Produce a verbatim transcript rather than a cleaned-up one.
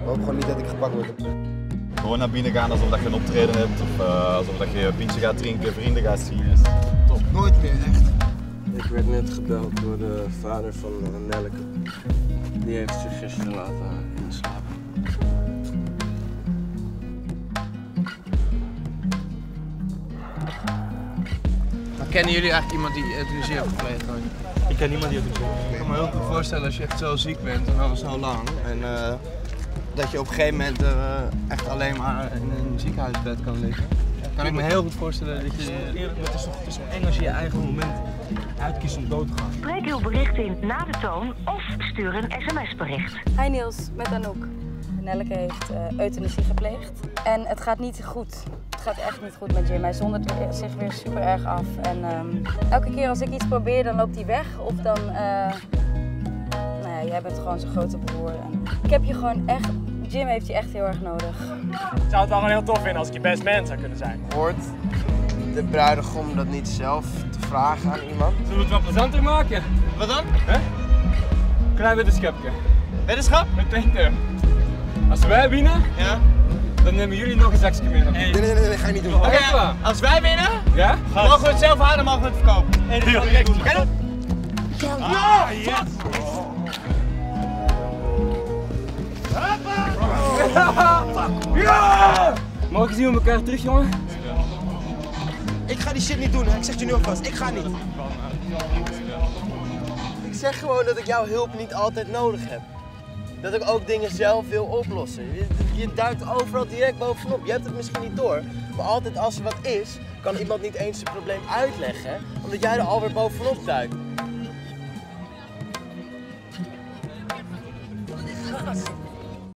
Ik hoop gewoon niet dat ik gepakt word. Gewoon naar binnen gaan alsof dat je een optreden hebt of uh, alsof dat je een pintje gaat drinken, vrienden gaat zien. Yes. Top. Nooit meer, echt. Ik werd net gebeld door de vader van Nelke. Die heeft zich gisteren laten inslapen. Kennen jullie eigenlijk iemand die euthanasie heeft gepleegd? Ik ken niemand die euthanasie heeft gepleegd. Ik kan me heel goed voorstellen als je echt zo ziek bent en al zo lang. En uh, dat je op een gegeven moment uh, echt alleen maar in een ziekenhuisbed kan liggen. Kan ik me heel goed voorstellen dat je... Het is toch zo eng als je je eigen moment uitkiest om dood te gaan. Spreek uw bericht in na de toon of stuur een sms-bericht. Hi Niels, met Anouk. Nelke heeft uh, euthanasie gepleegd en het gaat niet goed. Het gaat echt niet goed met Jim. Hij zondert zich weer super erg af. En um, elke keer als ik iets probeer, dan loopt hij weg. Of dan... Uh, nou ja, jij bent gewoon zijn grote broer. En ik heb je gewoon echt... Jim heeft je echt heel erg nodig. Ik zou het wel gewoon heel tof vinden als ik je best man zou kunnen zijn. Hoort de bruidegom dat niet zelf te vragen aan iemand? Zullen we het wel plezanter maken? Wat dan? Huh? Klein weddenschapje. Weddenschap? Met Peter. Als wij winnen, ja, dan nemen jullie nog een zakje mee. Hey. Nee, nee, nee, dat ga je niet doen. Oké, okay, als wij winnen, ja? Mogen we het zelf halen, mogen we het verkopen. En dat is goed. Ken je dat? Ja! Yes! Ja! Mogen zien we elkaar terug, jongen? Ik ga die shit niet doen, hè. Ik zeg je nu alvast. Ik ga niet. Ik zeg gewoon dat ik jouw hulp niet altijd nodig heb. Dat ik ook dingen zelf wil oplossen. Je, je duikt overal direct bovenop. Je hebt het misschien niet door. Maar altijd als er wat is, kan iemand niet eens zijn probleem uitleggen. Omdat jij er alweer bovenop duikt.